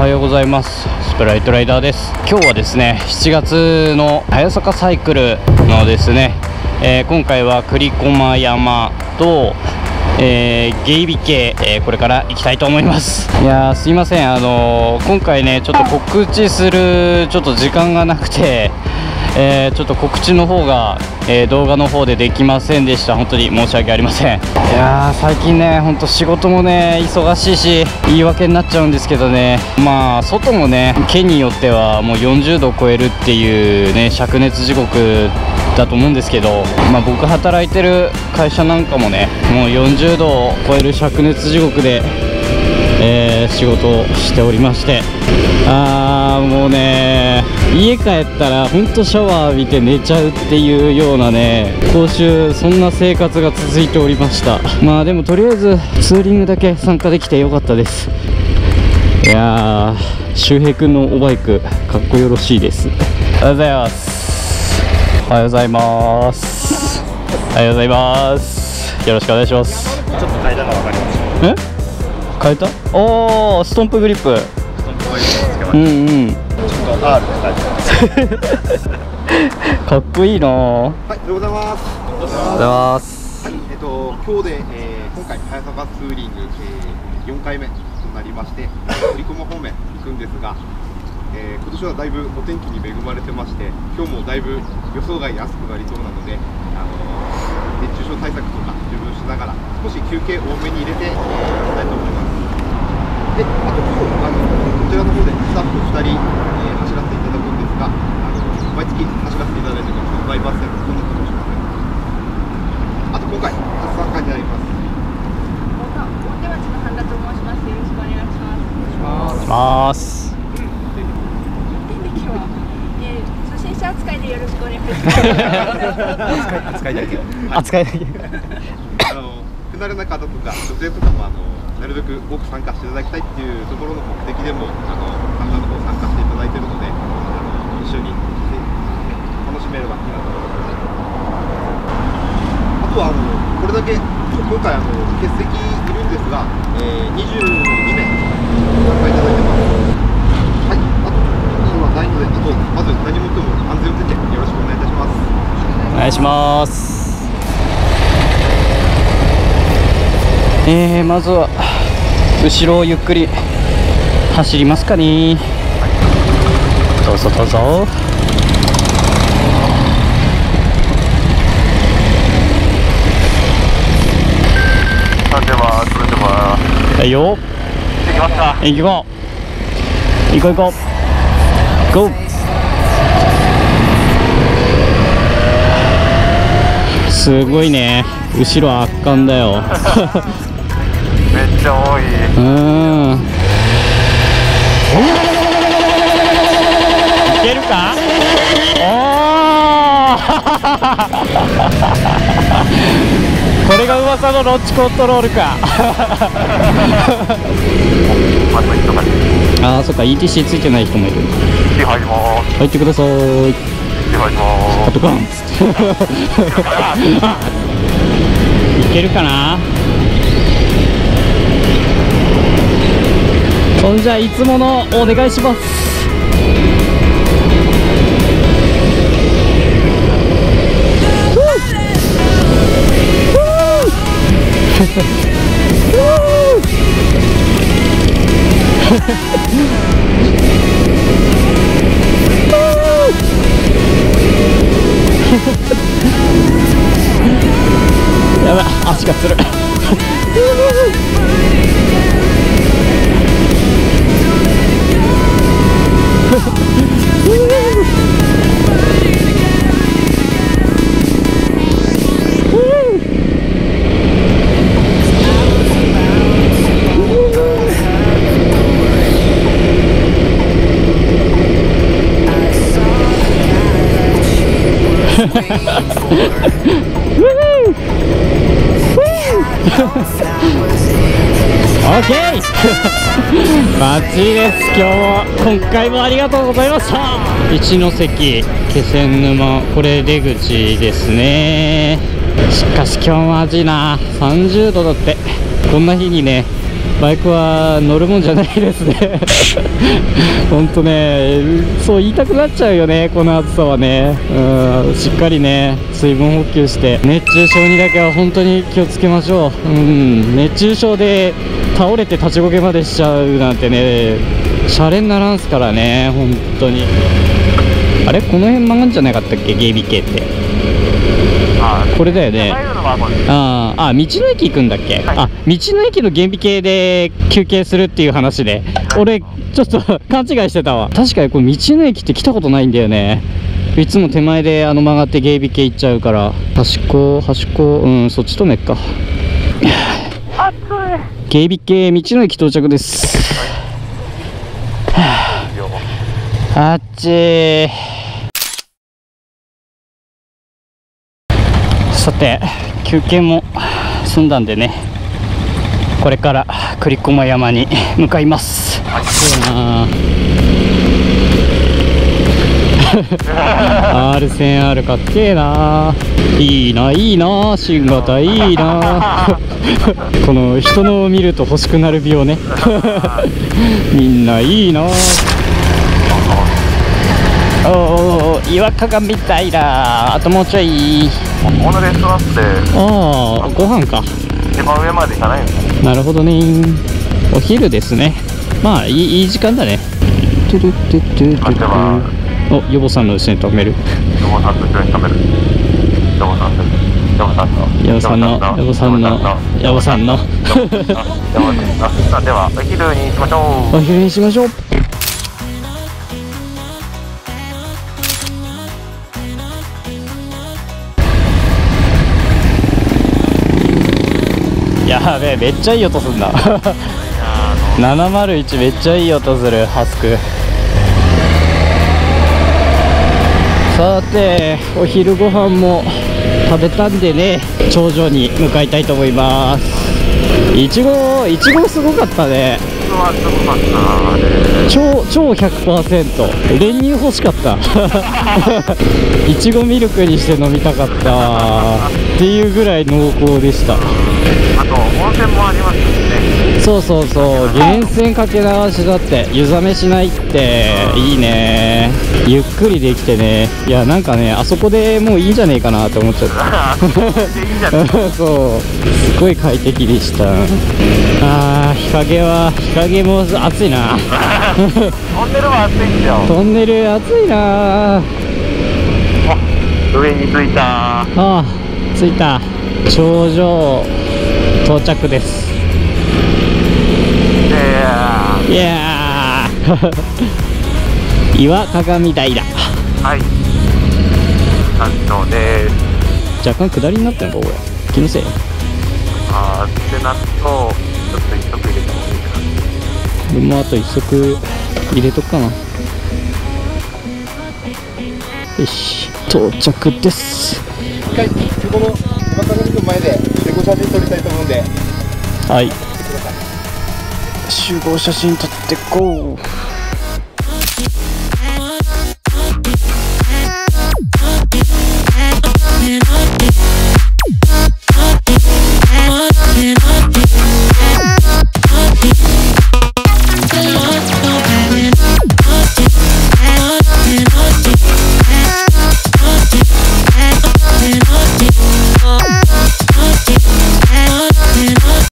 おはようございます。スプライトライダーです。今日はですね7月の早坂サイクルのですね、今回は栗駒山と猊鼻渓、これから行きたいと思います。いやーすいません、今回ねちょっと告知する時間がなくて、ちょっと告知の方が、動画の方でできませんでした。本当に申し訳ありません。いやー最近ねほんと仕事もね忙しいし言い訳になっちゃうんですけどね、まあ外もね県によってはもう40度を超えるっていうね灼熱地獄だと思うんですけど、まあ、僕働いてる会社なんかもねもう40度を超える灼熱地獄で、仕事をしておりまして、あーもうね家帰ったらほんとシャワー浴びて寝ちゃうっていうようなね今週そんな生活が続いておりました。まあでもとりあえずツーリングだけ参加できてよかったです。いやー周平くんのおバイクかっこよろしいです。おはようございます。おはようございます。おはようございます。よろしくお願いします。ちょっと変えたの分かります。変えた。おーストンプグリップ。うんうん。ちょっと R で変えてます。かっこいいな。はいおはようございます。おはようございます。はい今日で、今回早坂ツーリング、4回目となりまして栗駒方面行くんですが、今年はだいぶお天気に恵まれてまして今日もだいぶ予想外に暑くなりそうなので、熱中症対策とか十分しながら少し休憩多めに入れていきたいと思います。であと今日こちらの方でスタッフ2人、走らせていただくんですが、毎月走らせていただいてますのでバイバーセルとなっております。あと今回初参加になります。大手町の半田と申します。よろしくお願いします。お願いします。扱いでよろしくお願いします。扱いだけ。不慣れな方とか女性とかもなるべく多く参加していただきたいっていうところの目的でも参加の方参加していただいているので一緒に楽しめればいいなと思います。あとはこれだけ今回欠席いるんですが、22名参加いただいてます。ないので、まず何もとも安全運転でよろしくお願いいたします。お願いします。まずは後ろをゆっくり走りますかね。どうぞどうぞ。はいよ。行きますか。行こう。ゴー。すごいね後ろ圧巻だよ。めっちゃ多い。いけるか。おこれが噂のロッチコントロールか。ああそっか ETC ついてない人もいる。入ってください。パトカン。いけるかな。そんじゃいつものお願いします。やばい足がつる。バッチリです。今回もありがとうございました。一関気仙沼これ出口ですね。しかし今日も暑いな。30度だって。こんな日にねバイクは乗るもんじゃないですね本当ね、そう言いたくなっちゃうよね、この暑さはね。うん、しっかりね水分補給して熱中症にだけは本当に気をつけましょう。うん、熱中症で倒れて立ちこけまでしちゃうなんてね、シャレにならんすからね本当に。あれ、この辺曲がんじゃなかったっけ、JBK って。これだよね。ああ、道の駅行くんだっけ、はい、あ、道の駅の厳備系で休憩するっていう話で、俺ちょっと勘違いしてたわ。確かにこれ道の駅って来たことないんだよね。いつも手前で曲がって厳備系行っちゃうから、端っこ端っこ、うん、そっち止めっか。暑い。厳備系道の駅到着です。あっちー。さて、休憩も済んだんでね、これから栗駒山に向かいます。R1000R かっけえな。いいな、いいな、新型いいなこの人のを見ると欲しくなる病ねみんないいな。おー、岩鏡みたいだ。あともうちょい。このレストランって、ああ、ご飯か。一番上まで行かないの。なるほどね。お昼ですね。まあいい時間だね。トゥルトゥトゥトゥトゥ。お、ヨボさんの後ろに止める。ヨボさんの後ろに止める。ヨボさんの。ヨボさんの。ヨボさんの。ヨボさんの。ヨボさんの。ではお昼にしましょう。お昼にしましょう。やべえ、めっちゃいい音すんな701めっちゃいい音する、ハスク。さて、お昼ご飯も食べたんでね、頂上に向かいたいと思います。いちごすごかったね。超 100% 練乳欲しかったいちごミルクにして飲みたかったっていうぐらい濃厚でした。あと温泉もありますね。そうそうそう、源泉かけ流しだって、湯冷めしないっていいね。ゆっくりできてね、いやなんかね、あそこでもういいんじゃねえかなって思っちゃったそうすごい快適でした。あー、日陰も暑いなトンネルは暑いんですよ。トンネル暑いなあ。上に着いた。あー、着いた。頂上到着です。いやー岩鏡台だ。はい、山頂です。若干下りになってんのか、これ気のせい。あーってなると、ちょっと一足入れてもいいかな。でもあと一足入れとくかな。よし、到着です。一回ここの岩鏡の前で撮りたいと思うんで、はい、集合写真撮ってこう。